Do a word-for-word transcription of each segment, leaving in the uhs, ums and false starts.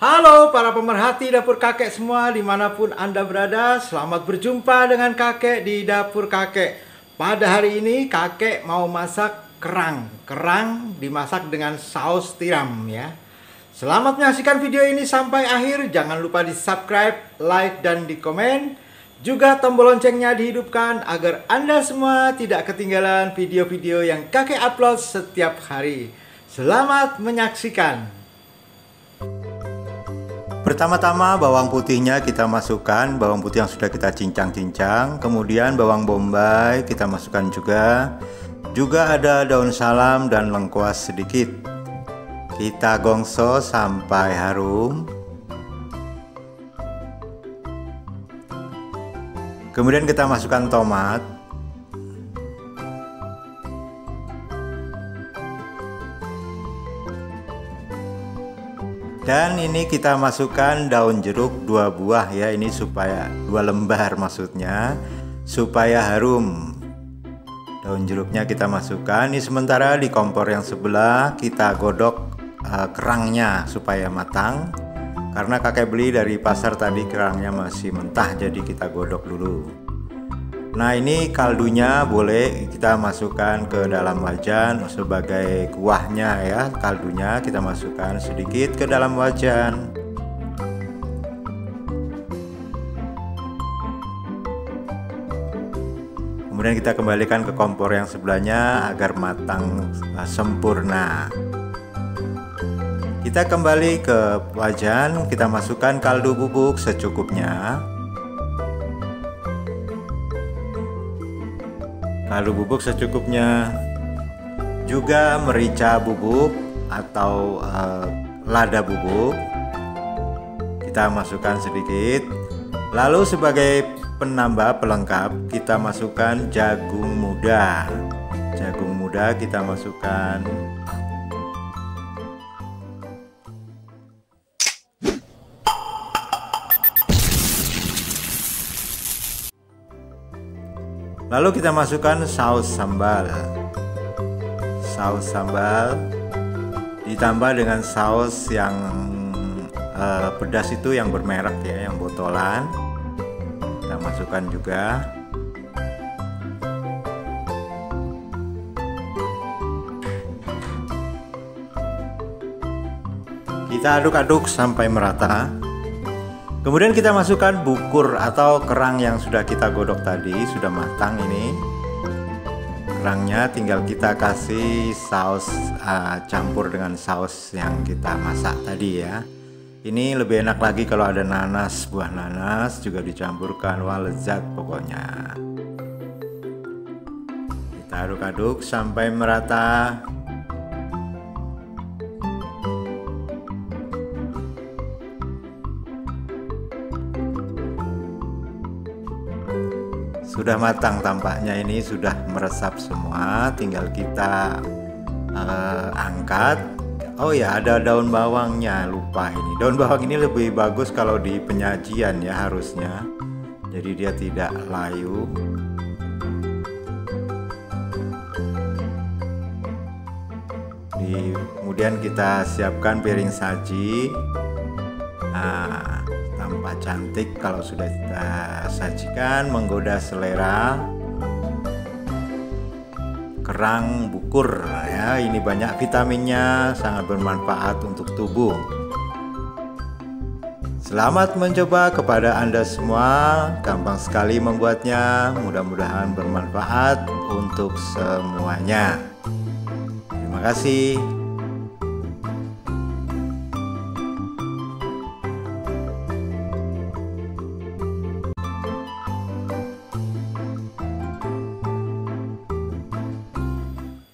Halo para pemerhati dapur kakek semua dimanapun Anda berada. Selamat berjumpa dengan kakek di dapur kakek. Pada hari ini kakek mau masak kerang. Kerang dimasak dengan saus tiram ya. Selamat menyaksikan video ini sampai akhir. Jangan lupa di subscribe, like, dan di komen. Juga tombol loncengnya dihidupkan agar Anda semua tidak ketinggalan video-video yang kakek upload setiap hari. Selamat menyaksikan. Pertama-tama bawang putihnya kita masukkan, bawang putih yang sudah kita cincang-cincang. Kemudian bawang bombay kita masukkan juga. Juga ada daun salam dan lengkuas sedikit. Kita gongso sampai harum. Kemudian kita masukkan tomat. Dan ini kita masukkan daun jeruk dua buah ya, ini supaya dua lembar maksudnya, supaya harum. Daun jeruknya kita masukkan. Ini sementara di kompor yang sebelah kita godok uh, kerangnya supaya matang. Karena kakek beli dari pasar tadi kerangnya masih mentah, jadi kita godok dulu. Nah, ini kaldunya boleh kita masukkan ke dalam wajan sebagai kuahnya ya. Kaldunya kita masukkan sedikit ke dalam wajan. Kemudian kita kembalikan ke kompor yang sebelahnya agar matang sempurna. Kita kembali ke wajan, kita masukkan kaldu bubuk secukupnya. Kaldu bubuk secukupnya. Juga merica bubuk atau eh, lada bubuk. Kita masukkan sedikit. Lalu sebagai penambah pelengkap, kita masukkan jagung muda. Jagung muda kita masukkan. Lalu kita masukkan saus sambal. Saus sambal ditambah dengan saus yang eh, pedas itu yang bermerek ya, yang botolan. Kita masukkan juga. Kita aduk-aduk sampai merata. Kemudian kita masukkan bukur atau kerang yang sudah kita godok tadi, sudah matang ini. Kerangnya tinggal kita kasih saus uh, campur dengan saus yang kita masak tadi ya. Ini lebih enak lagi kalau ada nanas, buah nanas juga dicampurkan, wah lezat pokoknya. Kita aduk-aduk sampai merata. Sudah matang tampaknya, ini sudah meresap semua, tinggal kita uh, angkat. Oh ya, ada daun bawangnya, lupa ini. Daun bawang ini lebih bagus kalau di penyajian ya harusnya. Jadi dia tidak layu. Di, kemudian kita siapkan piring saji. Nah, tampak cantik kalau sudah kita sajikan, menggoda selera. Kerang bukur ya, ini banyak vitaminnya, sangat bermanfaat untuk tubuh. Selamat mencoba kepada Anda semua, gampang sekali membuatnya, mudah-mudahan bermanfaat untuk semuanya. Terima kasih.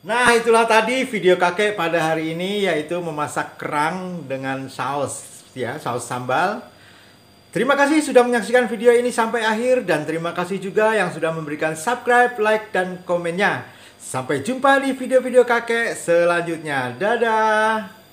Nah, itulah tadi video kakek pada hari ini, yaitu memasak kerang dengan saus ya, saus sambal. Terima kasih sudah menyaksikan video ini sampai akhir dan terima kasih juga yang sudah memberikan subscribe, like, dan komennya. Sampai jumpa di video-video kakek selanjutnya. Dadah.